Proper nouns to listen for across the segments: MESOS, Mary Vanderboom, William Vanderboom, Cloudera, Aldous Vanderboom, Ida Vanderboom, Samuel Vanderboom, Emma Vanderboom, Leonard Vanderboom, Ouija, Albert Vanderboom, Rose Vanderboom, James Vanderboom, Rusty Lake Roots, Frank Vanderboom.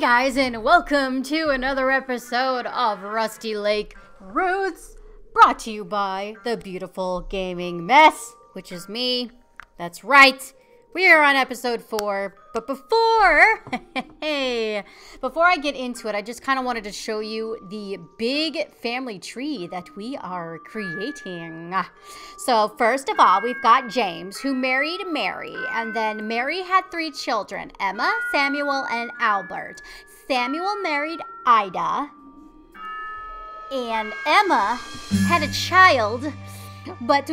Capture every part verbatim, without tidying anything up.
Hey guys, and welcome to another episode of Rusty Lake Roots, brought to you by the beautiful gaming mess, which is me. That's right, we are on episode four. But before, hey, before I get into it, I just kind of wanted to show you the big family tree that we are creating. So first of all, we've got James, who married Mary, and then Mary had three children, Emma, Samuel, and Albert. Samuel married Ida, and Emma had a child, but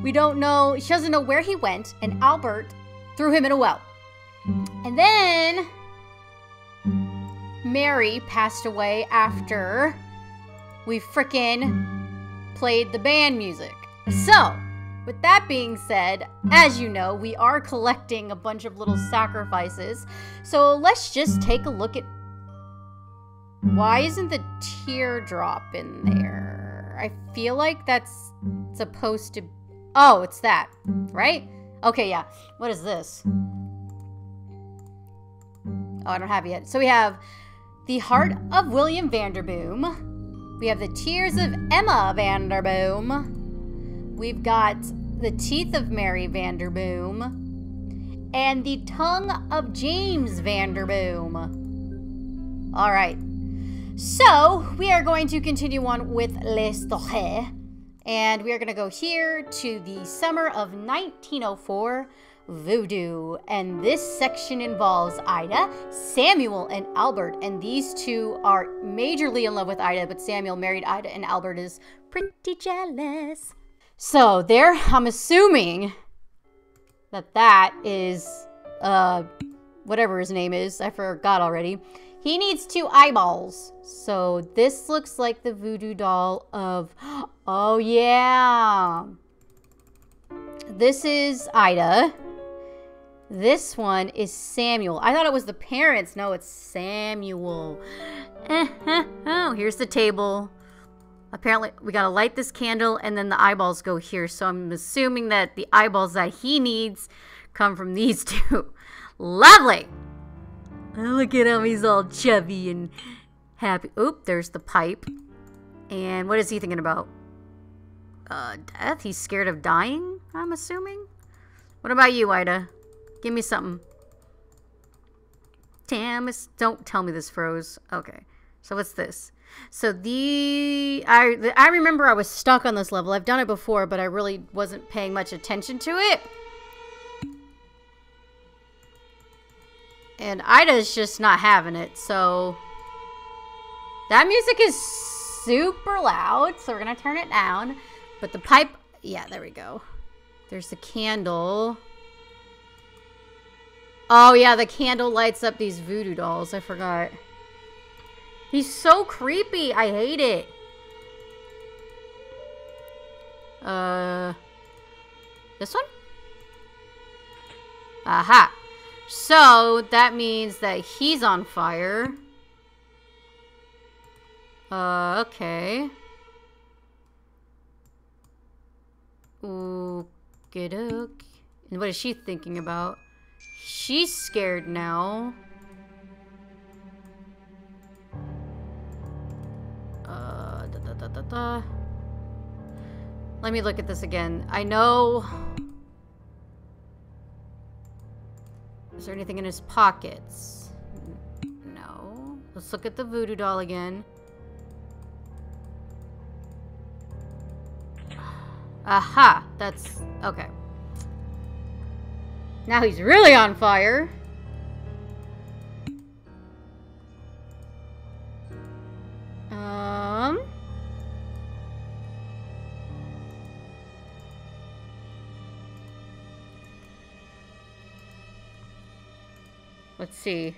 we don't know, she doesn't know where he went, and Albert threw him in a well. And then Mary passed away after we frickin' played the band music. So, with that being said, as you know, we are collecting a bunch of little sacrifices. So let's just take a look at... Why isn't the teardrop in there? I feel like that's supposed to... Oh, it's that, right? Okay, yeah. What is this? Oh, I don't have it yet. So we have the heart of William Vanderboom. We have the tears of Emma Vanderboom. We've got the teeth of Mary Vanderboom. And the tongue of James Vanderboom. All right. So we are going to continue on with l'histoire. And we are going to go here to the summer of nineteen oh four. Voodoo, and this section involves Ida, Samuel, and Albert, and these two are majorly in love with Ida, but Samuel married Ida and Albert is pretty jealous. So there, I'm assuming that that is uh whatever his name is, I forgot already. He needs two eyeballs. So this looks like the voodoo doll of, oh yeah, this is Ida. This one is Samuel. I thought it was the parents. No, it's Samuel. Oh, here's the table. Apparently, we gotta light this candle, and then the eyeballs go here. So I'm assuming that the eyeballs that he needs come from these two. Lovely. Look at him. He's all chubby and happy. Oop, there's the pipe. And what is he thinking about? Uh, death? He's scared of dying, I'm assuming? What about you, Ida? Give me something. Damn, don't tell me this froze. Okay. So what's this? So the... I, the, I remember I was stuck on this level. I've done it before, but I really wasn't paying much attention to it. And Ida's just not having it, so... That music is super loud, so we're going to turn it down. But the pipe... Yeah, there we go. There's the candle. Oh yeah, the candle lights up these voodoo dolls. I forgot. He's so creepy. I hate it. Uh, this one? Aha. So that means that he's on fire. Uh, okay. Okie dokie. And what is she thinking about? She's scared now. Uh, da, da, da, da, da. Let me look at this again. I know... Is there anything in his pockets? No. Let's look at the voodoo doll again. Aha! That's... Okay. Now he's really on fire. Um. Let's see.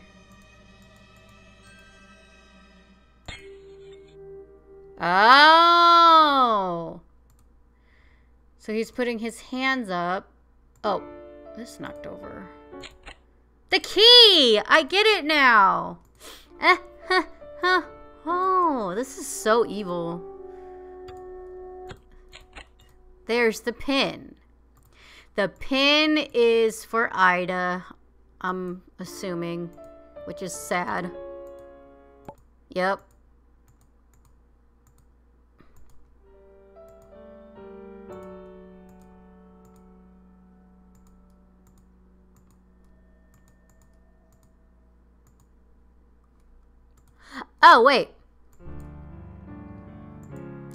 Oh. So he's putting his hands up. Oh. This knocked over. The key! I get it now! Eh, huh, huh. Oh, this is so evil. There's the pin. The pin is for Ida, I'm assuming, which is sad. Yep. Oh, wait.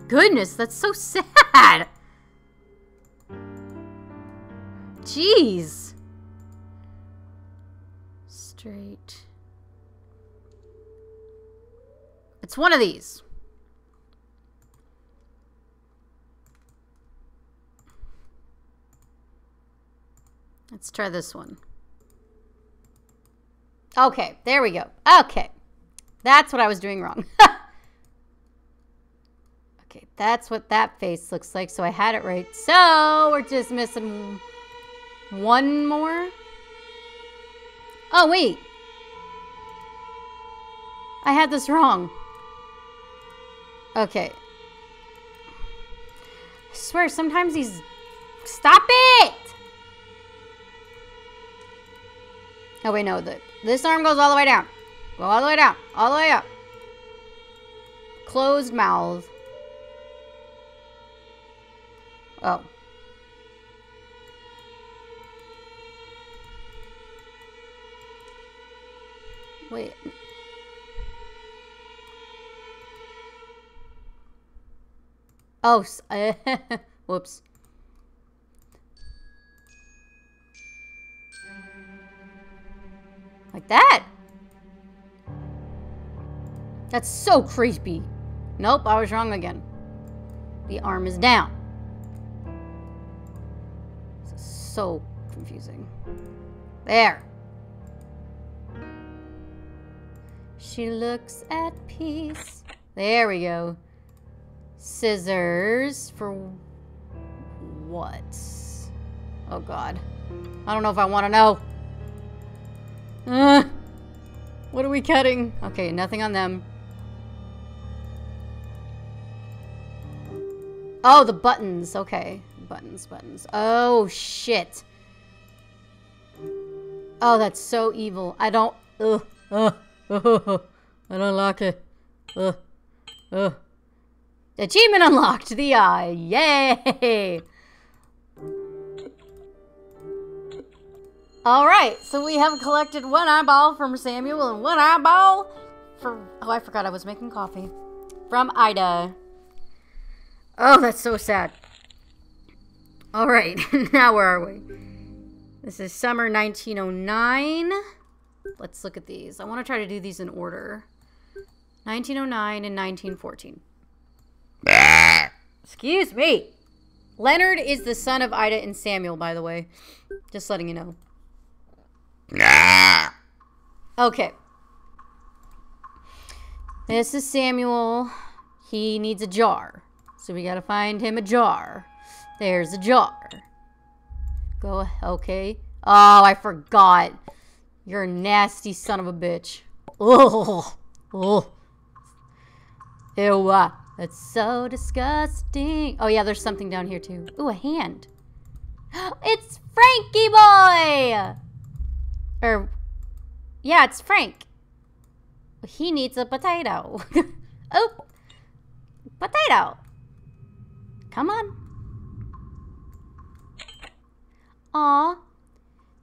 Goodness, that's so sad. Jeez. Straight. It's one of these. Let's try this one. Okay, there we go. Okay. That's what I was doing wrong. Okay, that's what that face looks like. So I had it right. So we're just missing one more. Oh, wait. I had this wrong. Okay. I swear, sometimes he's... Stop it! Oh, wait, no. The, this arm goes all the way down. Go all the way down. All the way up. Closed mouth. Oh. Wait. Oh. Whoops. Like that? That's so creepy. Nope, I was wrong again. The arm is down. This is so confusing. There. She looks at peace. There we go. Scissors for what? Oh, God. I don't know if I want to know. Ugh. What are we cutting? Okay, nothing on them. Oh, the buttons. Okay. Buttons, buttons. Oh, shit. Oh, that's so evil. I don't... Ugh. Ugh. Ugh. I don't like it. Ugh. Ugh. Achievement unlocked. The eye. Yay! Alright, so we have collected one eyeball from Samuel and one eyeball from... Oh, I forgot I was making coffee. From Ida. Oh, that's so sad. All right, now where are we? This is summer nineteen oh nine. Let's look at these. I want to try to do these in order. nineteen oh nine and nineteen fourteen. Excuse me. Leonard is the son of Ida and Samuel, by the way. Just letting you know. Okay. This is Samuel. He needs a jar. So we got to find him a jar. There's a jar. Go, okay. Oh, I forgot. You're a nasty son of a bitch. Oh, oh. Ew, uh, that's so disgusting. Oh yeah, there's something down here too. Ooh, a hand. It's Frankie boy! Or, yeah, it's Frank. He needs a potato. Oh, potato. Come on. Aw,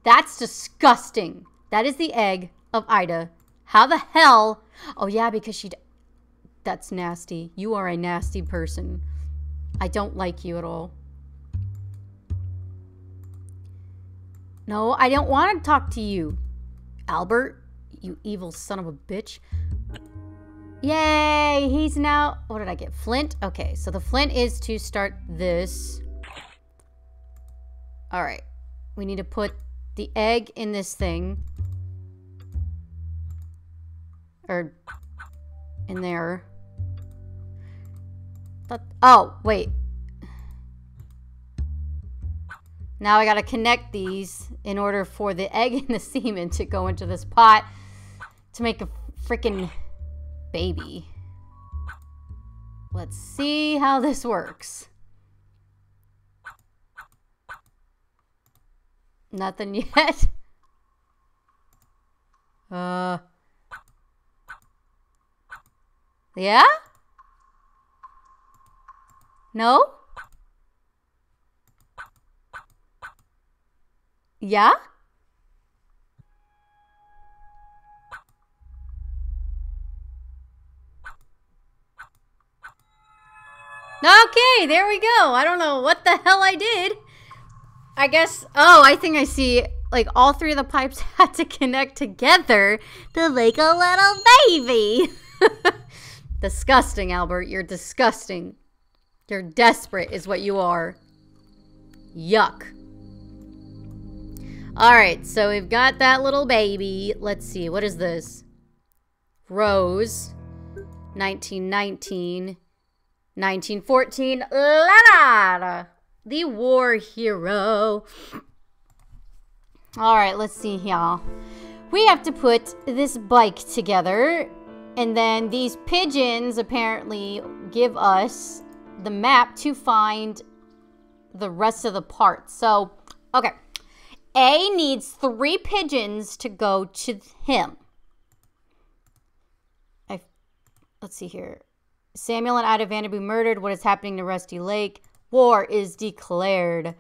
that's disgusting. That is the egg of Ida. How the hell? Oh, yeah, because she... That's nasty. You are a nasty person. I don't like you at all. No, I don't want to talk to you. Albert, you evil son of a bitch. Yay, he's now... What did I get? Flint? Okay, so the flint is to start this. All right. We need to put the egg in this thing. Or in there. Oh, wait. Now I gotta connect these in order for the egg and the semen to go into this pot to make a freaking baby. Let's see how this works. Nothing yet. Uh. Yeah? No? Yeah? Okay, there we go. I don't know what the hell I did. I guess, oh, I think I see, like, all three of the pipes had to connect together to make a little baby. Disgusting, Albert. You're disgusting. You're desperate is what you are. Yuck. Alright, so we've got that little baby. Let's see, what is this? Rose. nineteen nineteen. nineteen fourteen. Leonard! The war hero. Alright, let's see here. We have to put this bike together. And then these pigeons apparently give us the map to find the rest of the parts. So, okay. A needs three pigeons to go to him. I, let's see here. Samuel and Ida Vanderboom murdered. What is happening to Rusty Lake? War is declared.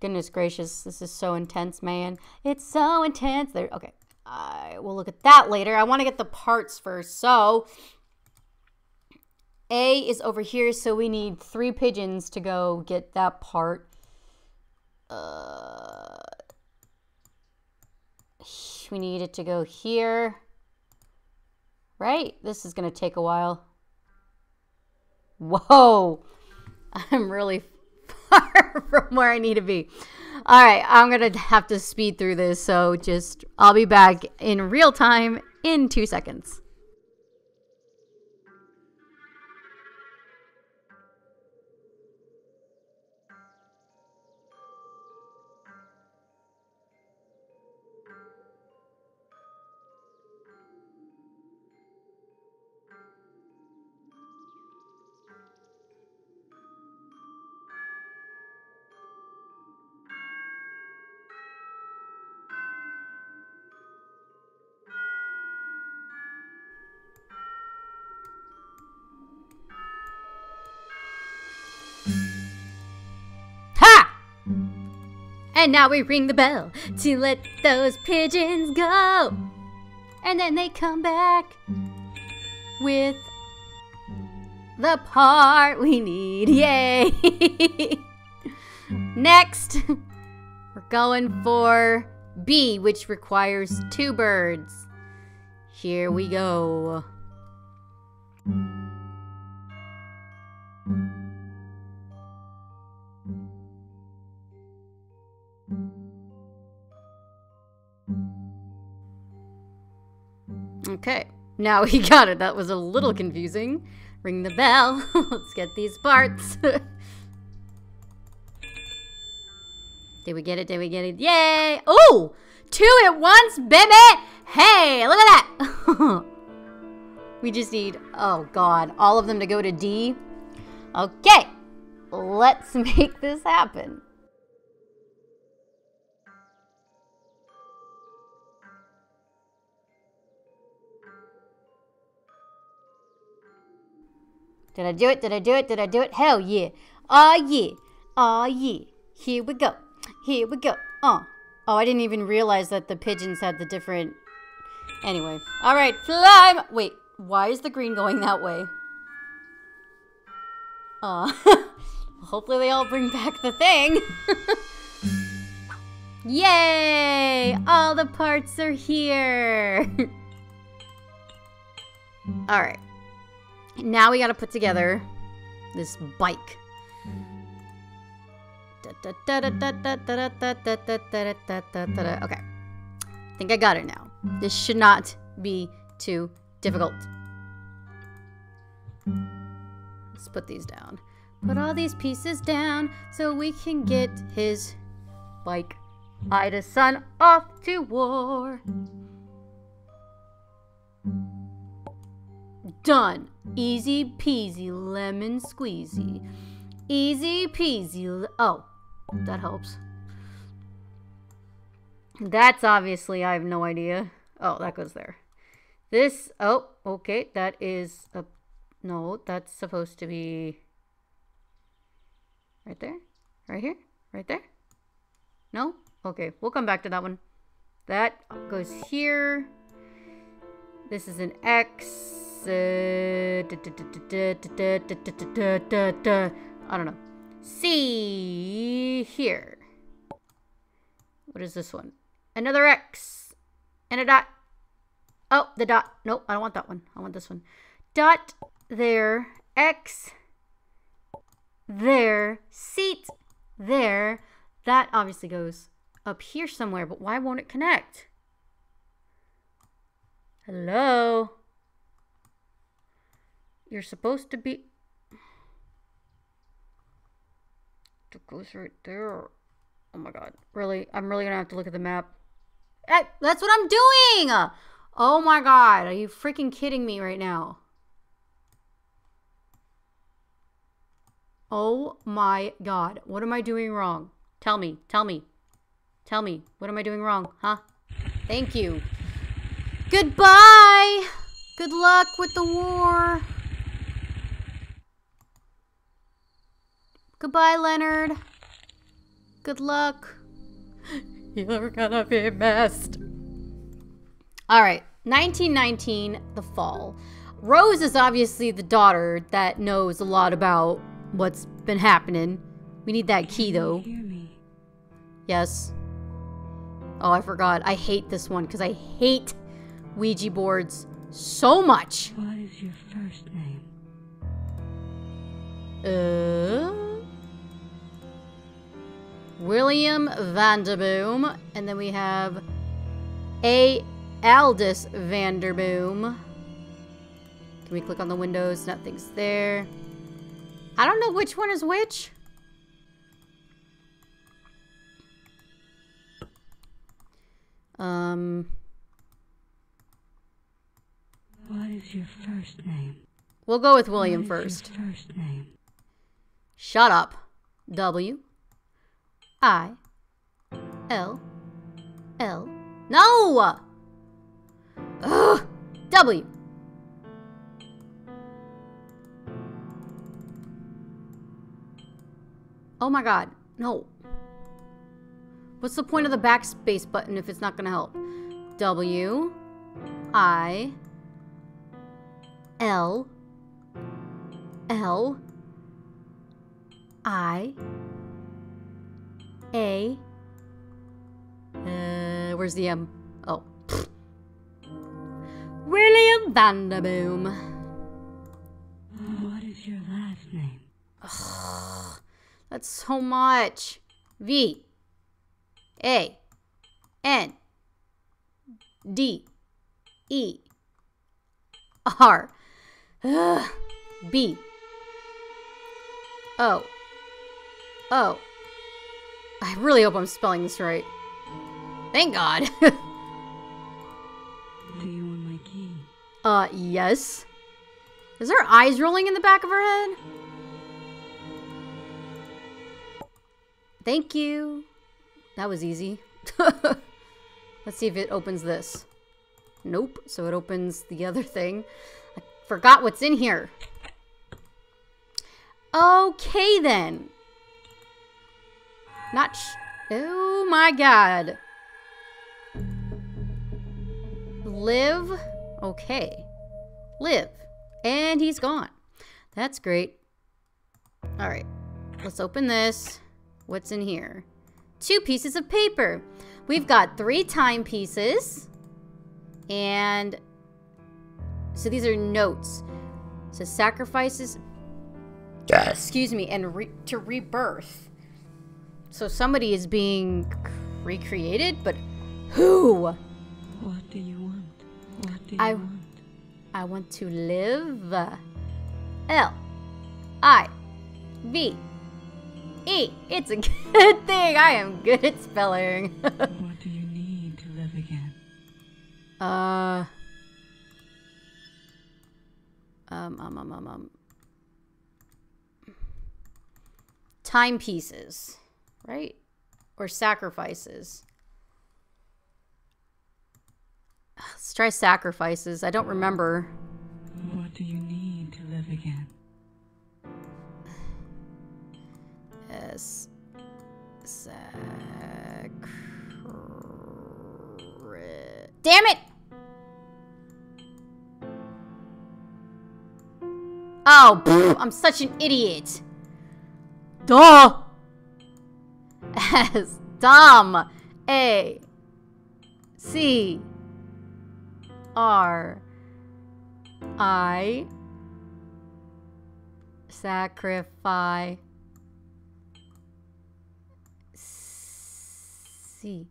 Goodness gracious, this is so intense, man. It's so intense. There, okay. Uh, we'll look at that later. I want to get the parts first. So, A is over here, so we need three pigeons to go get that part. Uh, we need it to go here. Right? This is going to take a while. Whoa! I'm really far from where I need to be. All right, I'm going to have to speed through this, so just, I'll be back in real time in two seconds. And now we ring the bell to let those pigeons go. And then they come back with the part we need. Yay! Next, we're going for B, which requires two birds. Here we go. Okay, now we got it. That was a little confusing. Ring the bell. Let's get these parts. Did we get it? Did we get it? Yay! Oh! Two at once, baby! Hey, look at that! We just need, oh god, all of them to go to D. Okay, let's make this happen. Did I do it? Did I do it? Did I do it? Hell yeah. Aw yeah. Aw yeah. Here we go. Here we go. Uh. Oh, I didn't even realize that the pigeons had the different... Anyway. Alright, fly! Wait, why is the green going that way? Aw. Uh. Hopefully they all bring back the thing. Yay! All the parts are here. Alright. Now we gotta put together this bike. Okay. I think I got it now. This should not be too difficult. Let's put these down. Put all these pieces down so we can get his bike. Ida's son off to war. Done. Easy peasy lemon squeezy. Easy peasy. Oh, that helps. That's obviously, I have no idea. Oh, that goes there. This, oh, okay, that is a No, that's supposed to be right there, right here, right there. No? Okay, we'll come back to that one. That goes here. This is an X. I don't know. C here. What is this one? Another X. And a dot. Oh, the dot. Nope, I don't want that one. I want this one. Dot there. X there. Seat there. That obviously goes up here somewhere, but why won't it connect? Hello? You're supposed to be... It goes right there. Oh my god. Really? I'm really gonna have to look at the map. Hey, that's what I'm doing! Oh my god. Are you freaking kidding me right now? Oh my god. What am I doing wrong? Tell me. Tell me. Tell me, what am I doing wrong, huh? Thank you. Goodbye! Good luck with the war. Goodbye, Leonard. Good luck. You're gonna be missed. All right, nineteen nineteen, the fall. Rose is obviously the daughter that knows a lot about what's been happening. We need that key, though. Can you hear me? Yes. Oh, I forgot. I hate this one because I hate Ouija boards so much. What is your first name? Uh, William Vanderboom. And then we have A. Aldous Vanderboom. Can we click on the windows? Nothing's there. I don't know which one is which. Um. What is your first name? We'll go with William first. Your first name? Shut up. W. I. L. L. No! Ugh! W. Oh my god. No. What's the point of the backspace button if it's not going to help? W. I. L. L. I. A. Uh, where's the M? Oh. William Vanderboom. What is your last name? Ugh, that's so much. V. A. N. D. E. R. Ugh. B. O. O. I really hope I'm spelling this right. Thank God. Do you want my key? Uh, yes. Is her eyes rolling in the back of her head? Thank you. That was easy. Let's see if it opens this. Nope. So it opens the other thing. I forgot what's in here. Okay, then. Not sh- Oh, my God. Live. Okay. Live. And he's gone. That's great. All right. Let's open this. What's in here? Two pieces of paper. We've got three timepieces. And so these are notes. So sacrifices, yes. Excuse me, and re to rebirth. So somebody is being recreated, but who? What do you want? What do you I, want? I want to live. L. I. V. E. It's a good thing. I am good at spelling. What do you need to live again? Uh. Um, um, um, um, um. Timepieces, right? Or sacrifices. Let's try sacrifices. I don't remember. What do you need to to live again. S. Sacred. Damn it! Oh, pff, I'm such an idiot. Duh! S. Dom. A. C. R. I. Sacrifice. C.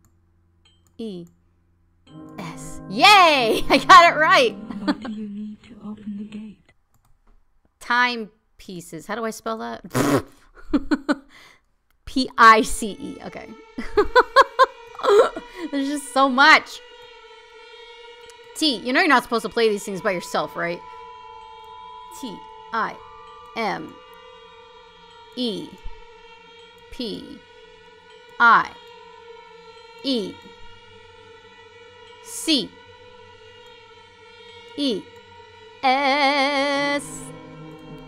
E. S. Yay! I got it right! What do you need to open the gate? Time pieces. How do I spell that? P I C E. Okay. There's just so much. T. You know you're not supposed to play these things by yourself, right? T. I. M. E. P. I. E. C. E. S.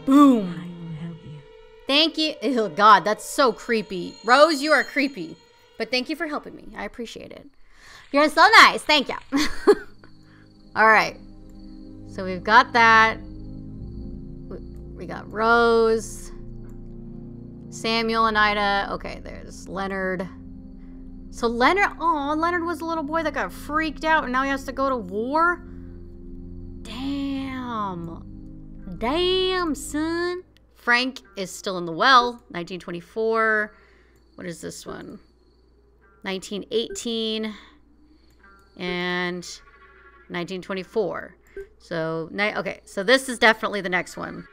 Boom. I will help you. Thank you. Oh, God, that's so creepy. Rose, you are creepy. But thank you for helping me. I appreciate it. You're so nice. Thank you. All right. So we've got that. We got Rose. Samuel and Ida. Okay, there's Leonard. So Leonard... Oh, Leonard was a little boy that got freaked out and now he has to go to war? Damn. Damn, son. Frank is still in the well. nineteen twenty-four. What is this one? nineteen eighteen and nineteen twenty-four. So, okay, so this is definitely the next one.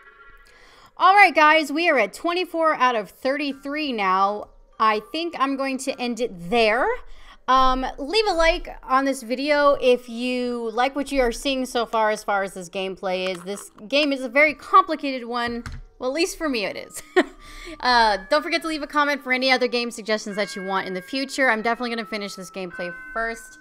All right, guys, we are at twenty-four out of thirty-three now. I think I'm going to end it there. Um, leave a like on this video if you like what you are seeing so far as far as this gameplay is. This game is a very complicated one. Well, at least for me it is. uh, don't forget to leave a comment for any other game suggestions that you want in the future. I'm definitely going to finish this gameplay first.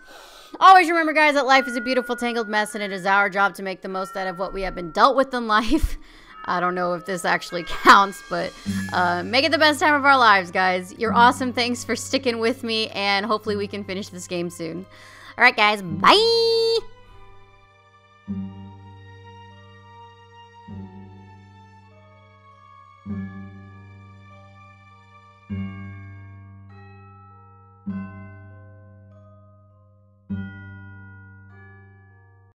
Always remember, guys, that life is a beautiful, tangled mess, and it is our job to make the most out of what we have been dealt with in life. I don't know if this actually counts, but uh, make it the best time of our lives, guys. You're awesome. Thanks for sticking with me, and hopefully we can finish this game soon. All right, guys. Bye!